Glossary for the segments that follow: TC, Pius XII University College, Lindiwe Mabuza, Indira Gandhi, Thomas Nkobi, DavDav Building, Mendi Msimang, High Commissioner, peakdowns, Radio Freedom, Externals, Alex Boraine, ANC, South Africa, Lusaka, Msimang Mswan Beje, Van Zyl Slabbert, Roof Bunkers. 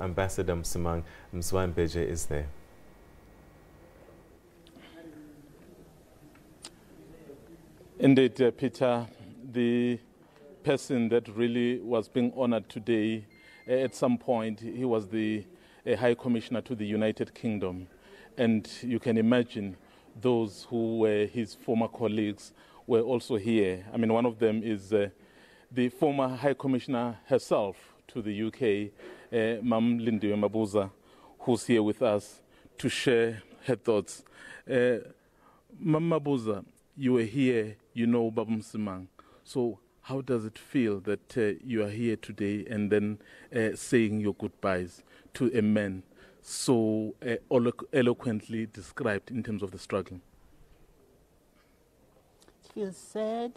how Ambassador Msimang Mswan Beje is there. Indeed, Peter, the person that really was being honored today, at some point, he was the High Commissioner to the United Kingdom. And you can imagine those who were his former colleagues were also here. I mean, one of them is the former High Commissioner herself to the UK, Mam Lindiwe Mabuza, who's here with us to share her thoughts. Mam Mabuza, you were here, you know Baba Msimang. So how does it feel that you are here today and then saying your goodbyes to a man so eloquently described in terms of the struggle? It feels sad,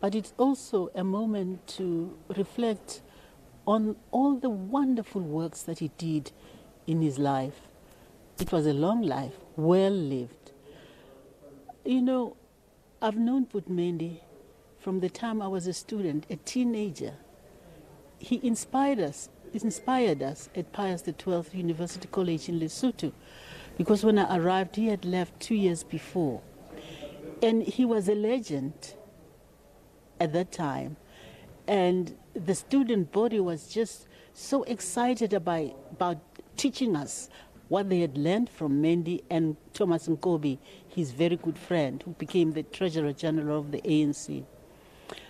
but it's also a moment to reflect on all the wonderful works that he did in his life. It was a long life, well lived. You know, I've known Mendi from the time I was a student, a teenager. He inspired us at Pius XII University College in Lesotho, because when I arrived, he had left 2 years before. And he was a legend at that time. And the student body was just so excited about teaching us what they had learned from Mendi and Thomas Nkobi, his very good friend, who became the Treasurer General of the ANC.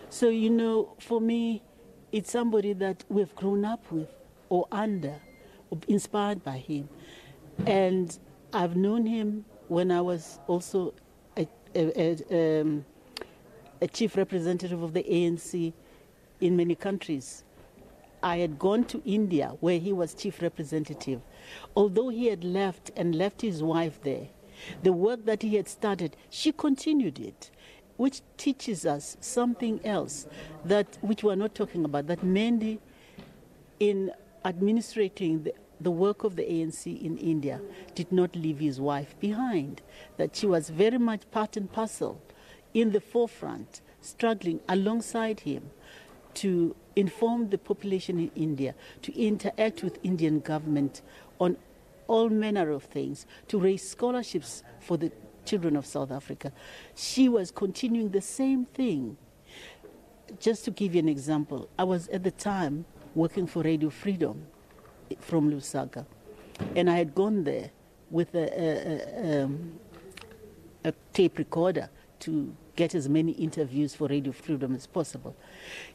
So, you know, for me, it's somebody that we've grown up with or under, or inspired by him. And I've known him when I was also a chief representative of the ANC in many countries. I had gone to India where he was chief representative. Although he had left and left his wife there, the work that he had started, she continued it, which teaches us something else which we're not talking about, that Mendi, in administrating the work of the ANC in India, did not leave his wife behind, that she was very much part and parcel in the forefront, struggling alongside him to inform the population in India, to interact with Indian government on all manner of things, to raise scholarships for the children of South Africa. She was continuing the same thing. Just to give you an example, I was at the time working for Radio Freedom from Lusaka, and I had gone there with a tape recorder to get as many interviews for Radio Freedom as possible.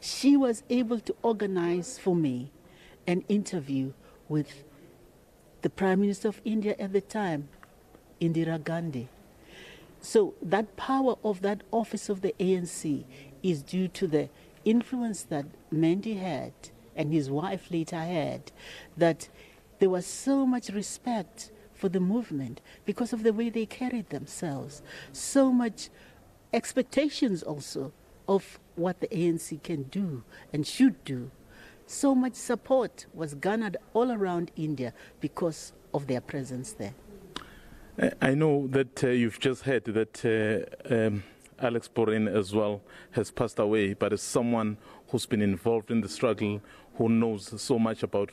She was able to organize for me an interview with the Prime Minister of India at the time, Indira Gandhi. So that power of that office of the ANC is due to the influence that Mendi had and his wife later had, that there was so much respect for the movement because of the way they carried themselves, so much expectations also of what the ANC can do and should do. So much support was garnered all around India because of their presence there. I know that you've just heard that Alex Boraine as well has passed away, but as someone who's been involved in the struggle, who knows so much about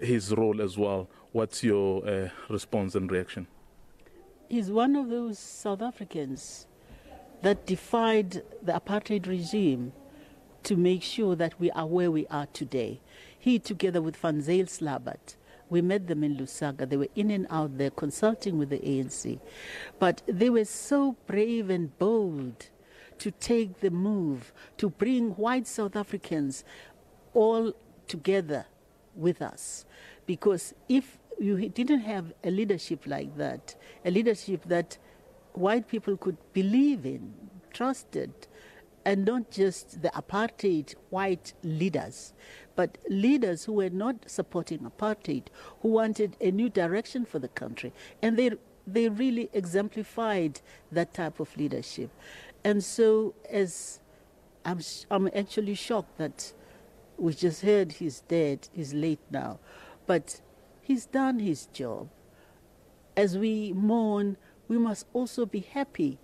his role as well, what's your response and reaction? He's one of those South Africans that defied the apartheid regime to make sure that we are where we are today. He, together with Van Zyl Slabbert, we met them in Lusaka. They were in and out there consulting with the ANC. But they were so brave and bold to take the move, to bring white South Africans all together with us. Because if you didn't have a leadership like that, a leadership that white people could believe in, trusted, and not just the apartheid white leaders, but leaders who were not supporting apartheid, who wanted a new direction for the country. And they really exemplified that type of leadership. And so as I'm actually shocked that we just heard he's dead, he's late now, but he's done his job. As we mourn, we must also be happy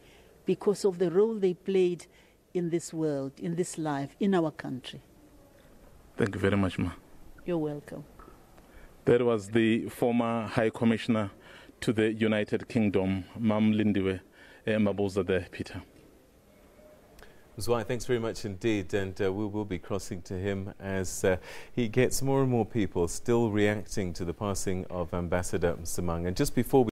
because of the role they played in this world, in this life, in our country. Thank you very much, Ma. You're welcome. That was the former High Commissioner to the United Kingdom, Mam Lindiwe Mabuza there, Peter. Mswan, thanks very much indeed, and we will be crossing to him as he gets more and more people still reacting to the passing of Ambassador Msimang. And just before we